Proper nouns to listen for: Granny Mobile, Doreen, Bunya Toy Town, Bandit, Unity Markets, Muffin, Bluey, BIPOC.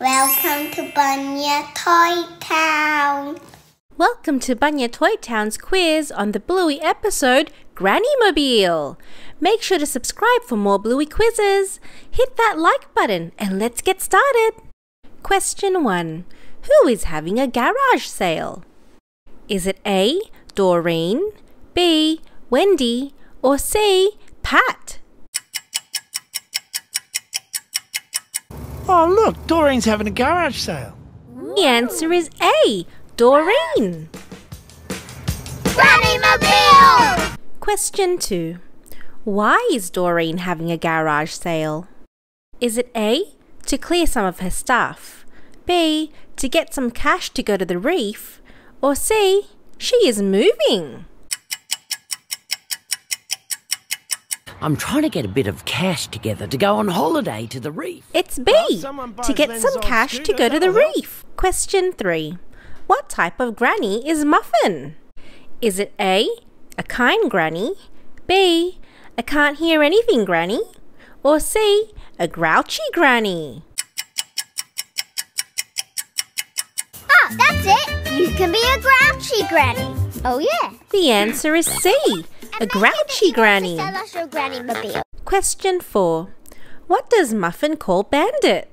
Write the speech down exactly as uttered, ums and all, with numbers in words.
Welcome to Bunya Toy Town. Welcome to Bunya Toy Town's quiz on the Bluey episode, Granny Mobile. Make sure to subscribe for more Bluey quizzes. Hit that like button and let's get started. Question one. Who is having a garage sale? Is it A, Doreen, B, Wendy, or C, Pat? Oh, look, Doreen's having a garage sale. The answer is A, Doreen. Granny-mobile! Question two. Why is Doreen having a garage sale? Is it A, to clear some of her stuff, B, to get some cash to go to the reef, or C, she is moving? I'm trying to get a bit of cash together to go on holiday to the reef. It's B, to get some cash to go to the reef. Question three. What type of granny is Muffin? Is it A, a kind granny, B, a can't hear anything granny, or C, a grouchy granny? Ah, oh, that's it. You can be a grouchy granny. Oh yeah. The answer is C. A grouchy granny. Question four. What does Muffin call Bandit?